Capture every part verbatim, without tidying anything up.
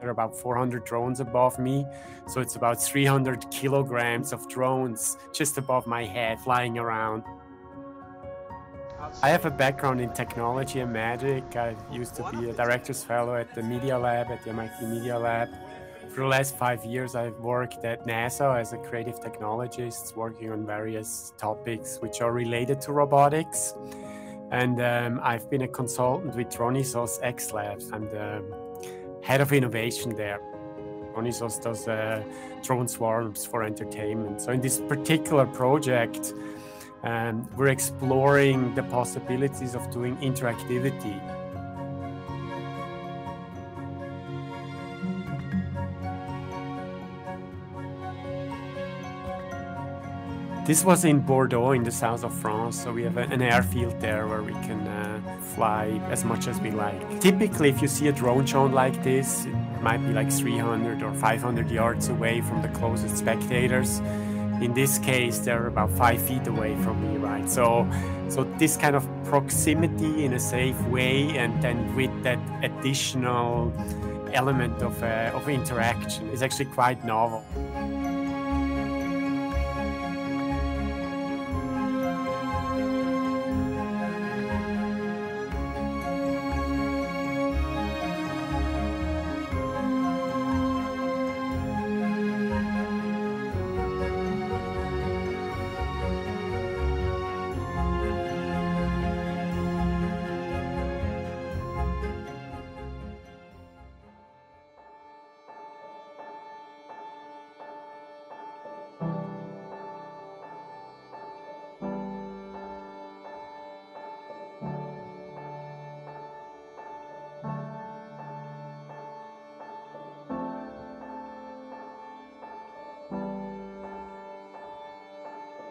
There are about four hundred drones above me, so it's about three hundred kilograms of drones just above my head flying around. I have a background in technology and magic. I used to be a director's fellow at the Media Lab, at the M I T Media Lab. For the last five years, I've worked at NASA as a creative technologist, working on various topics which are related to robotics. And um, I've been a consultant with Dronisos X Labs. I'm the head of innovation there. Dronisos does uh, drone swarms for entertainment. So in this particular project, um, we're exploring the possibilities of doing interactivity. This was in Bordeaux, in the south of France, so we have an airfield there where we can uh, fly as much as we like. Typically, if you see a drone shown like this, it might be like three hundred or five hundred yards away from the closest spectators. In this case, they're about five feet away from me, right? So, so this kind of proximity in a safe way, and then with that additional element of, uh, of interaction, is actually quite novel.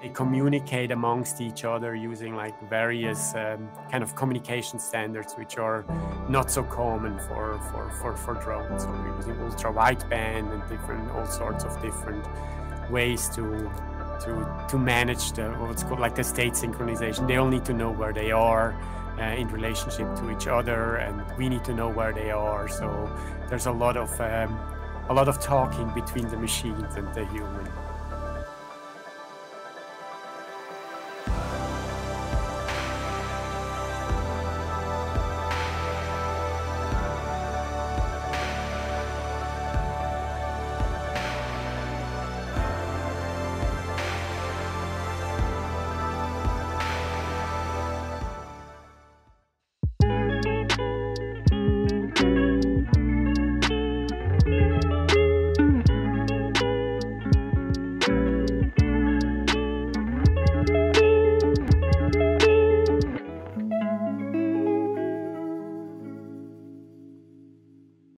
They communicate amongst each other using like various um, kind of communication standards which are not so common for, for, for, for drones. So we're using ultra wideband and different, all sorts of different ways to, to, to manage the, what's called like the state synchronization. They all need to know where they are uh, in relationship to each other, and we need to know where they are. So there's a lot of, um, a lot of talking between the machines and the human.